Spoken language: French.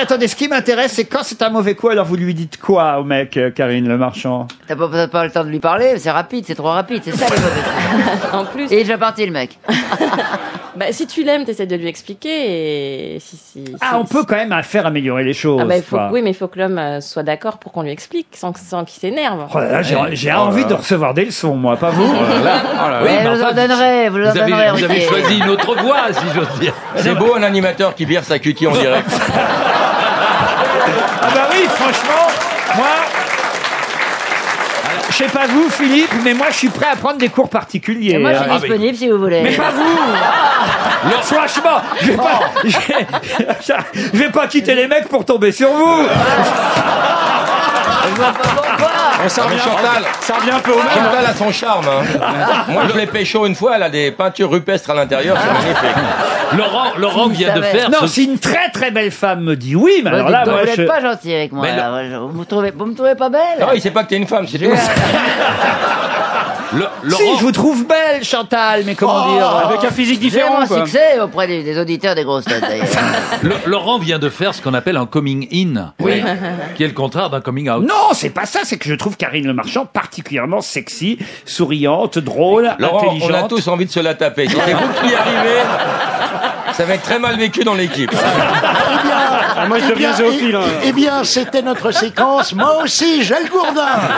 Attendez, ce qui m'intéresse, c'est quand c'est un mauvais coup, alors vous lui dites quoi au mec, Karine Le Marchand? T'as pas le temps de lui parler, c'est rapide, c'est trop rapide, c'est ça les mauvais coups. En plus. Et il est déjà parti le mec. Bah, si tu l'aimes, t'essaies de lui expliquer. Et on peut quand même faire améliorer les choses. Ah bah, oui, mais il faut que l'homme soit d'accord pour qu'on lui explique, sans qu'il s'énerve. Oh j'ai envie de recevoir des leçons, moi, pas vous. Vous avez choisi une autre voie, si j'ose dire. C'est beau un animateur qui vire sa cutie en direct. Ah bah oui, franchement, moi... Je sais pas vous, Philippe, mais moi, je suis prêt à prendre des cours particuliers. Et moi, je suis disponible si vous voulez. Mais pas vous. Non. Franchement, je vais pas quitter les mecs pour tomber sur vous. Ça revient un peu au même. Chantal a son charme. Hein. Moi, je l'ai pécho une fois. Elle a des peintures rupestres à l'intérieur. C'est magnifique. Laurent vient de faire... Non, si une très très belle femme me dit oui, mais alors là... Vous n'êtes pas gentil avec moi. Vous me trouvez pas belle? Non, il sait pas que t'es une femme, c'est tout. Si, je vous trouve belle, Chantal, mais comment dire? Avec un physique différent, quoi. J'ai un succès auprès des auditeurs des grosses têtes, d'ailleurs. Laurent vient de faire ce qu'on appelle un coming in, oui, qui est le contraire d'un coming out. Non, c'est pas ça, c'est que je trouve Karine Le Marchand particulièrement sexy, souriante, drôle, intelligente. On a tous envie de se la taper. C'est vous qui arrivez... Ça va être très mal vécu dans l'équipe. Moi, je deviens zoophile. Eh bien, c'était notre séquence. Moi aussi, j'ai le gourdin.